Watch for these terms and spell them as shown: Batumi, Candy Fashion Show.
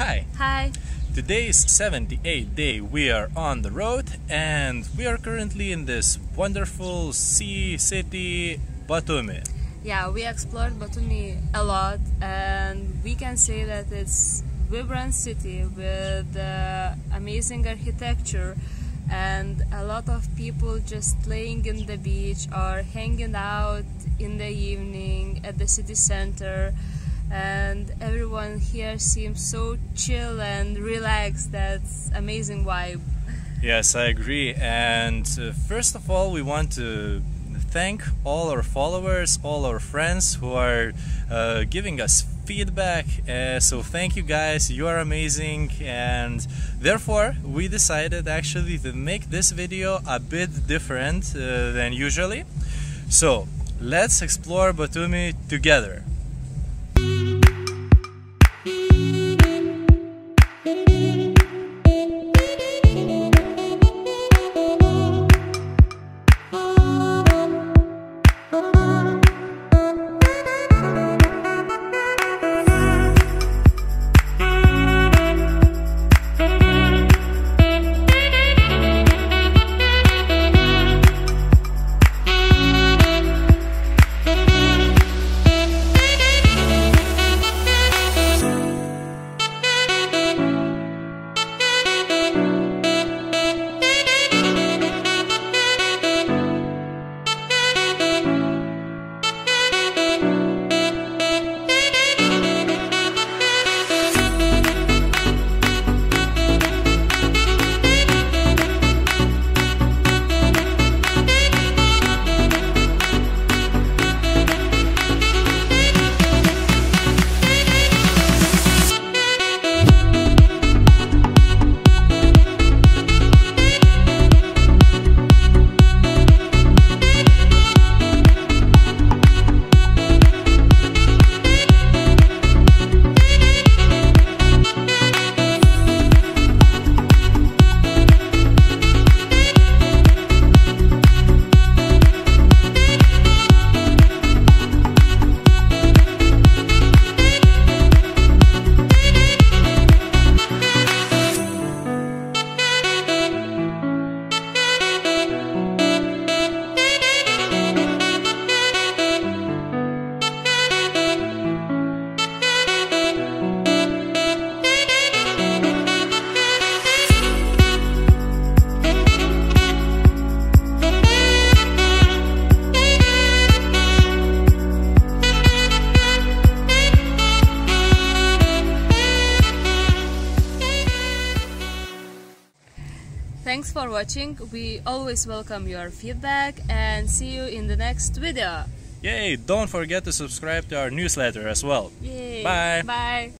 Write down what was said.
Hi. Hi. Today is 78th day we are on the road, and we are currently in this wonderful sea city Batumi. Yeah, we explored Batumi a lot, and we can say that it's a vibrant city with amazing architecture and a lot of people just playing in the beach or hanging out in the evening at the city center, and everyone here seems so chill and relaxed. That's amazing vibe. Yes, I agree. And first of all, we want to thank all our followers, all our friends who are giving us feedback. So thank you guys, you are amazing, and therefore we decided actually to make this video a bit different than usually. So let's explore Batumi together. Thanks for watching. We always welcome your feedback, and see you in the next video. Yay! Don't forget to subscribe to our newsletter as well. Yay. Bye. Bye.